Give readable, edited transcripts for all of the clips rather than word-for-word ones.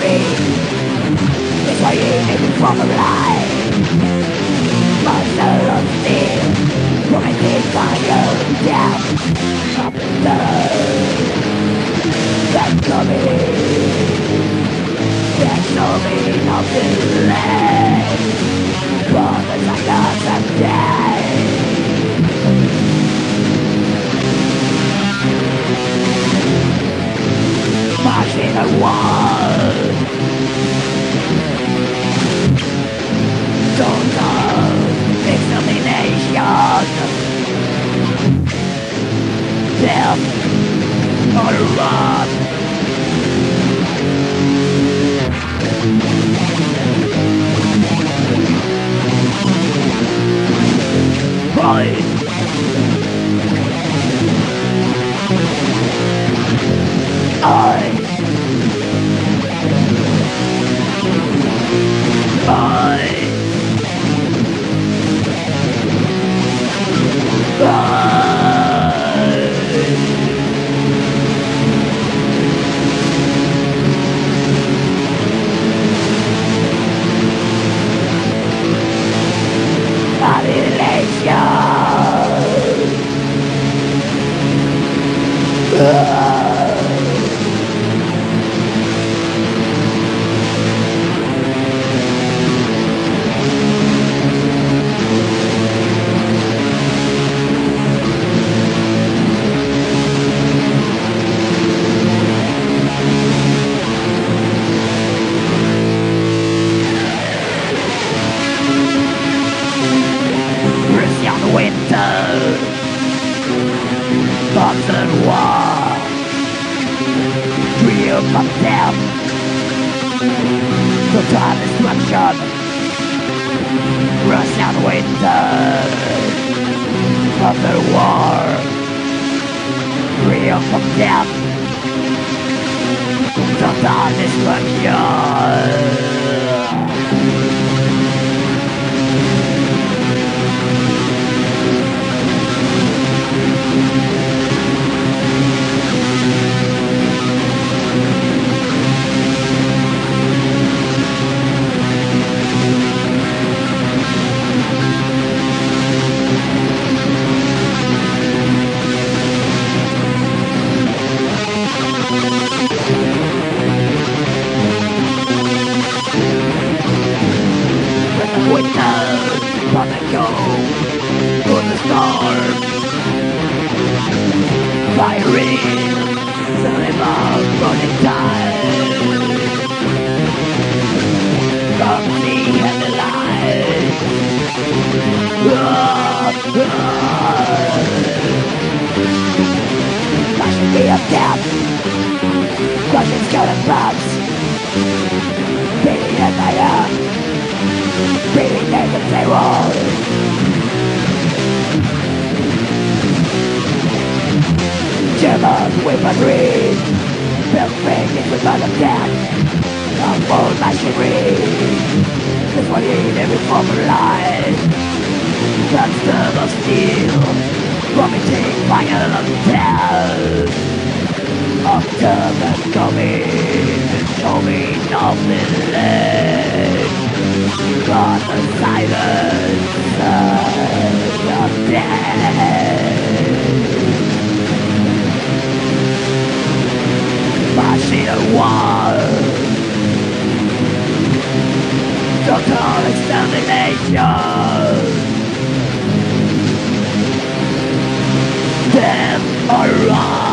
dream. This way is a proper life. Monster of fear, prompted by your doubt. Up and coming. There's no meaning of the land. For the cycles of death. March in the world. Don't know extermination. Death or rot.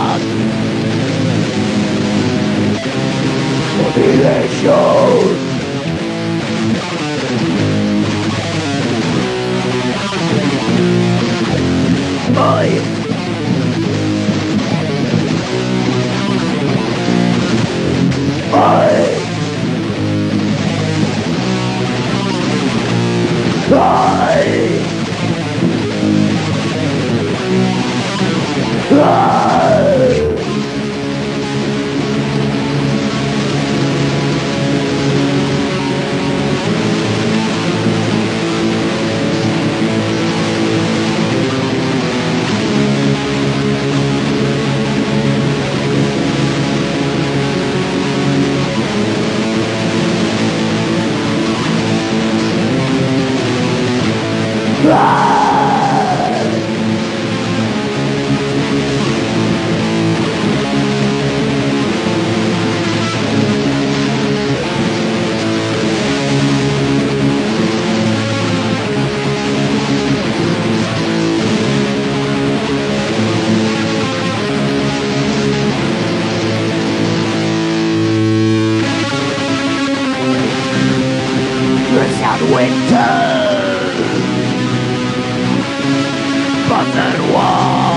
fun that was!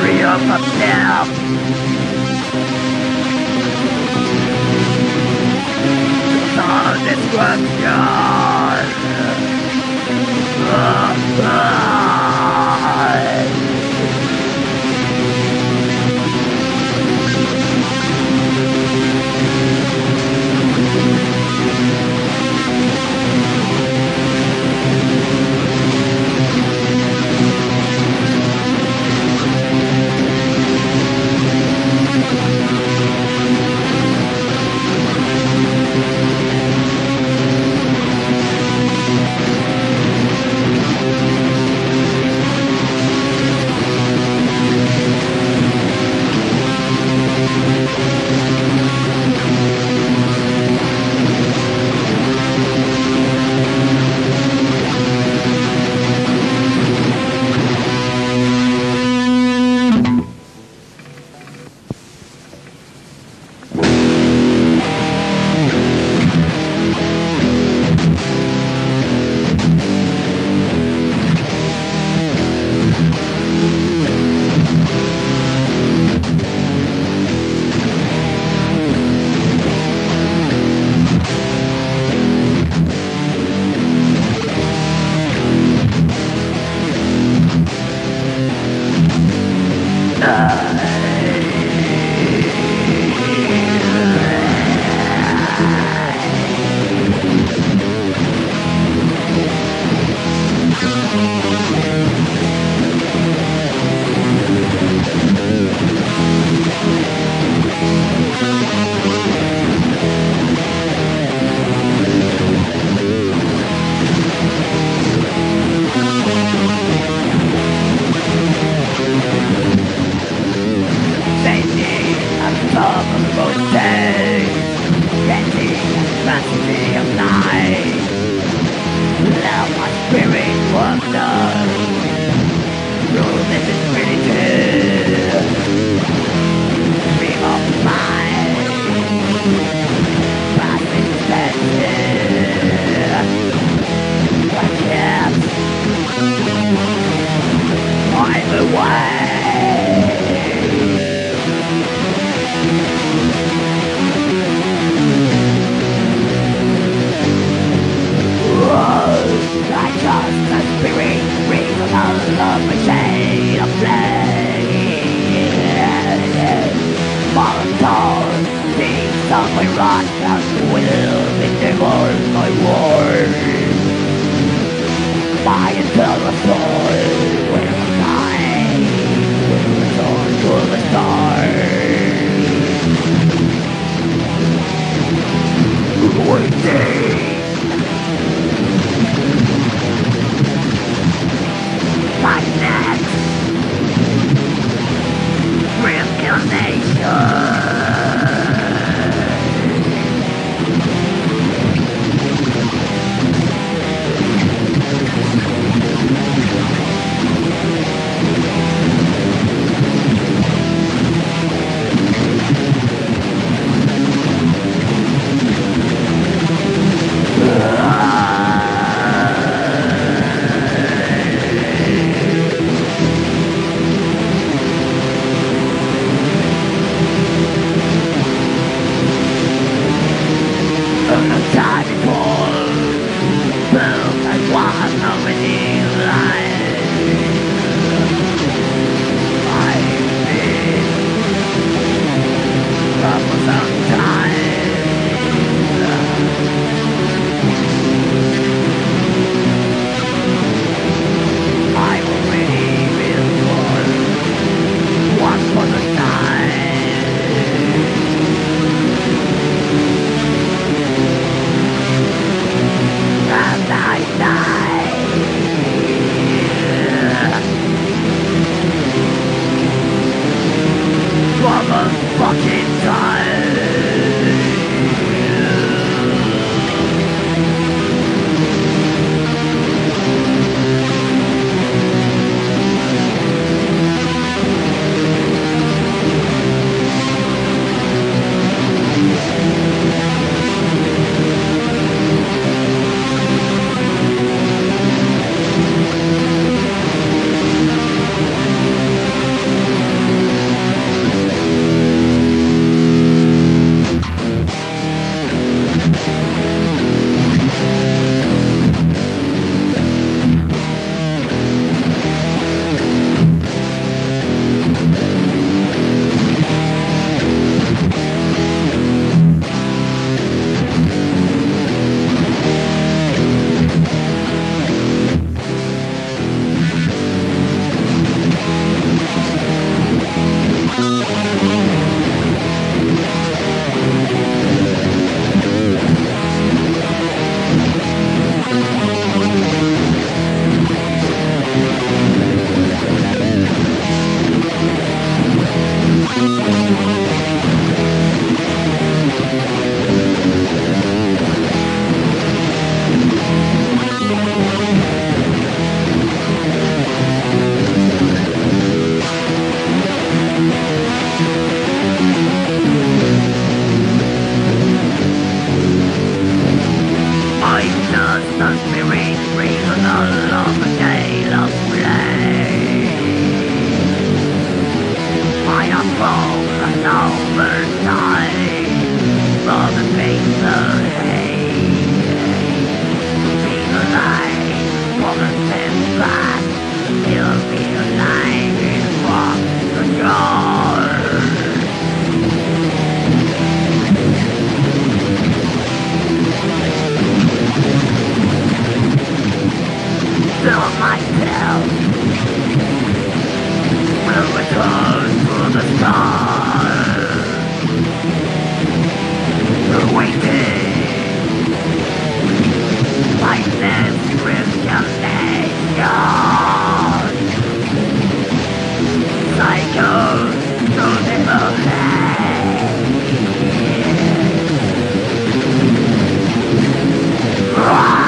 Free up up now! Start destruction! Die! Let me read the long tale of flame. I am both an oversight for the painful hate. Be the light for the sense that you'll be alive in what you are. Still myself will return to the stars. Awaiting my last revelation. Cycles to the moonlight. Rise.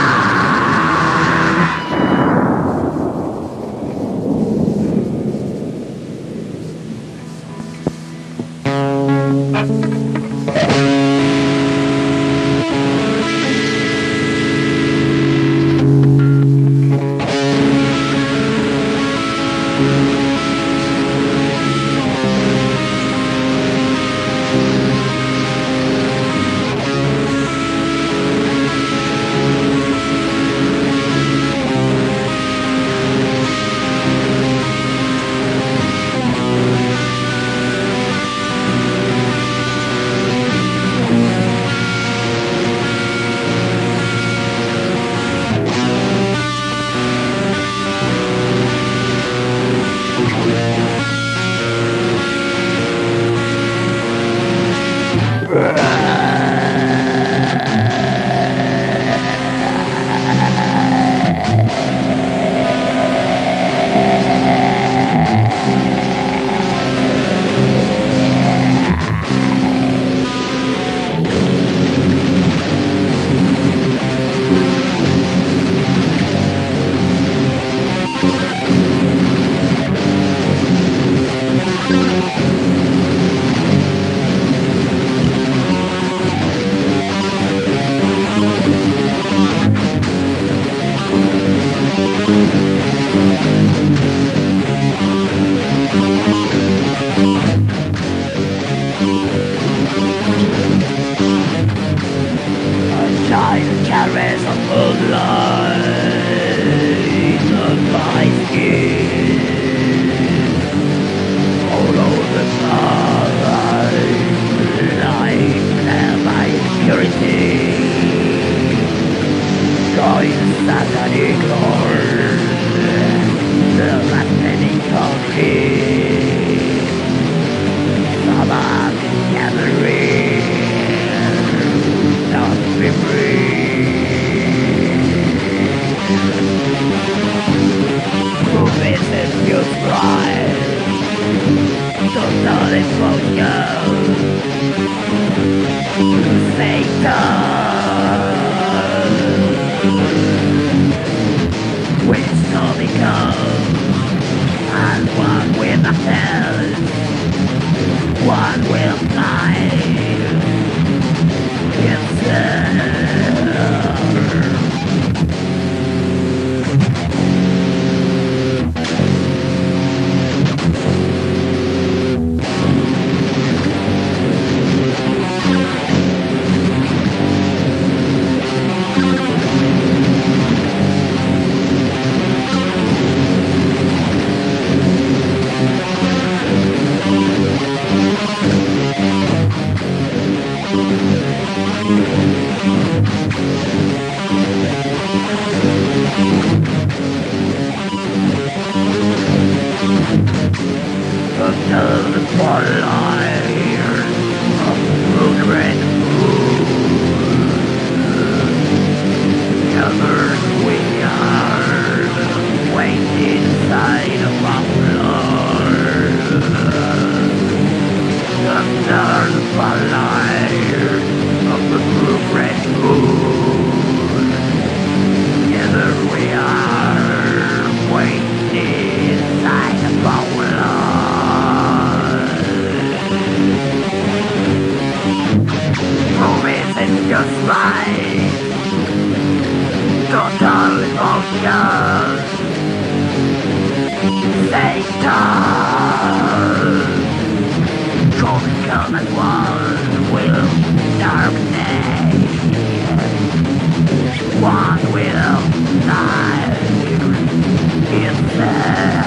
totally bonkers. Satan, tropical and one will darkness. One will die in there.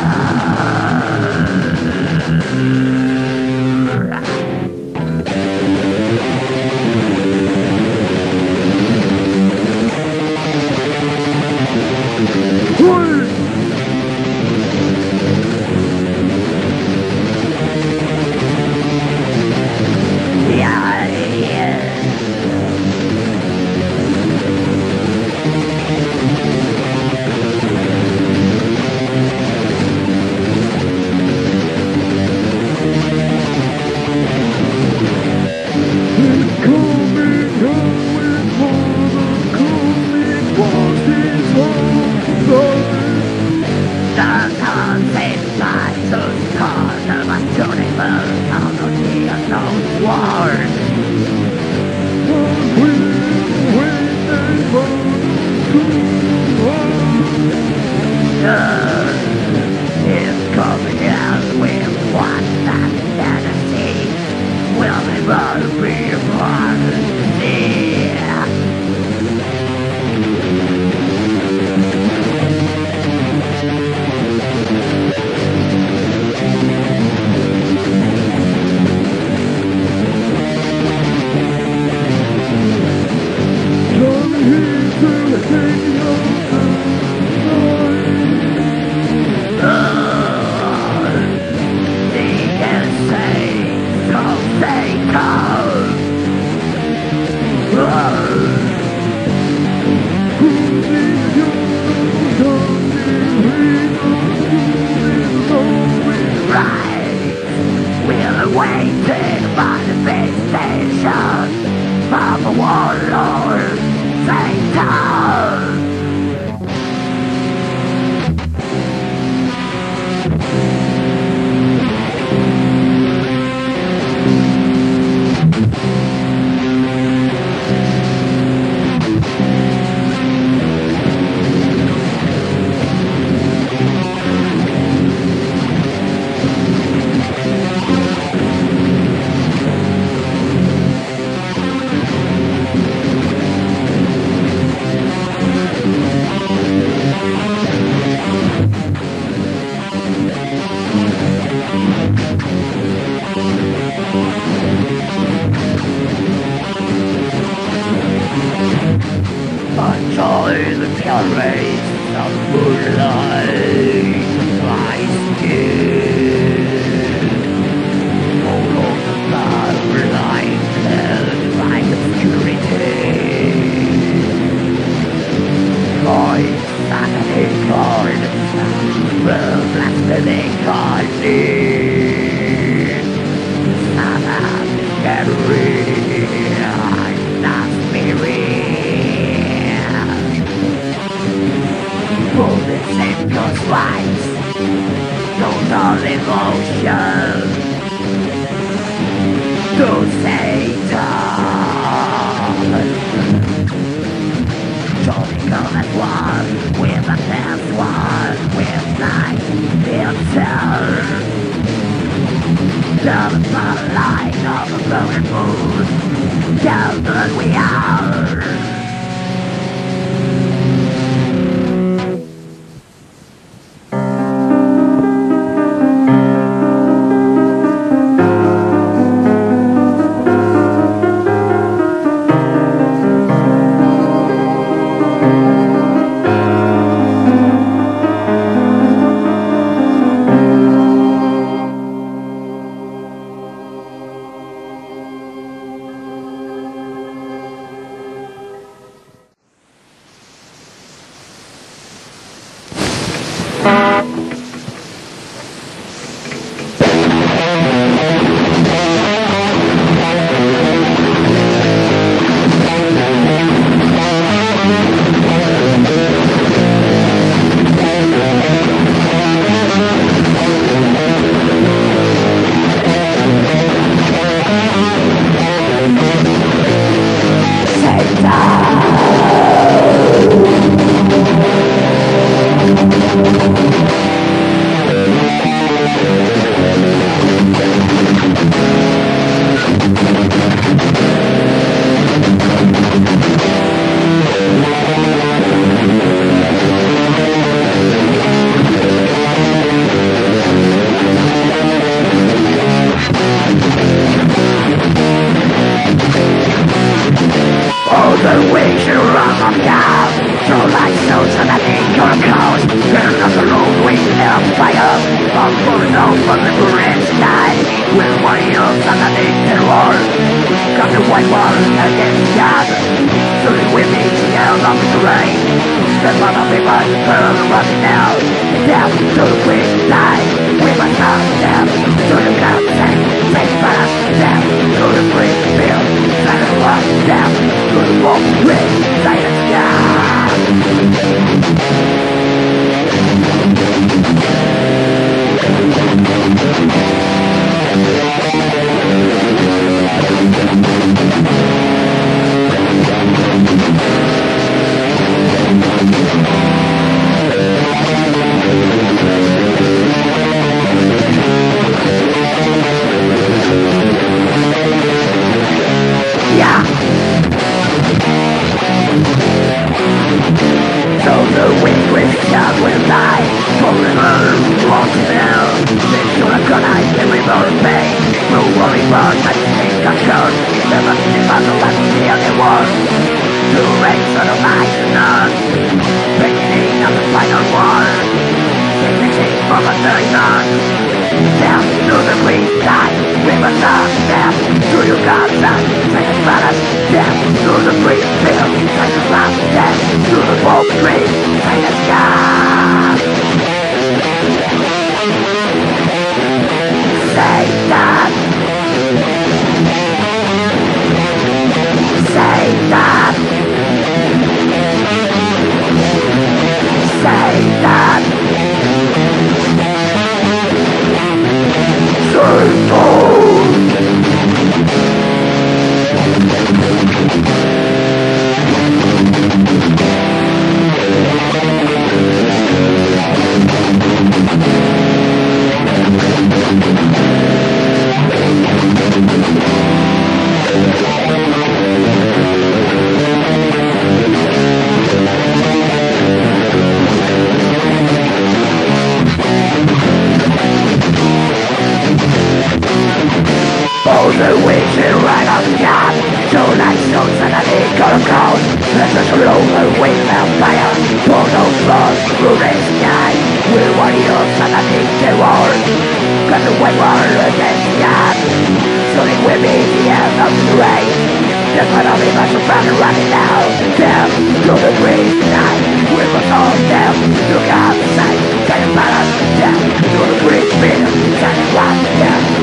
Down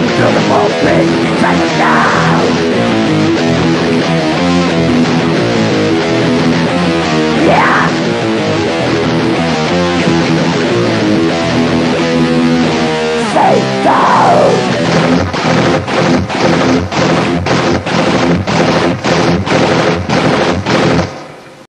to the ball, big,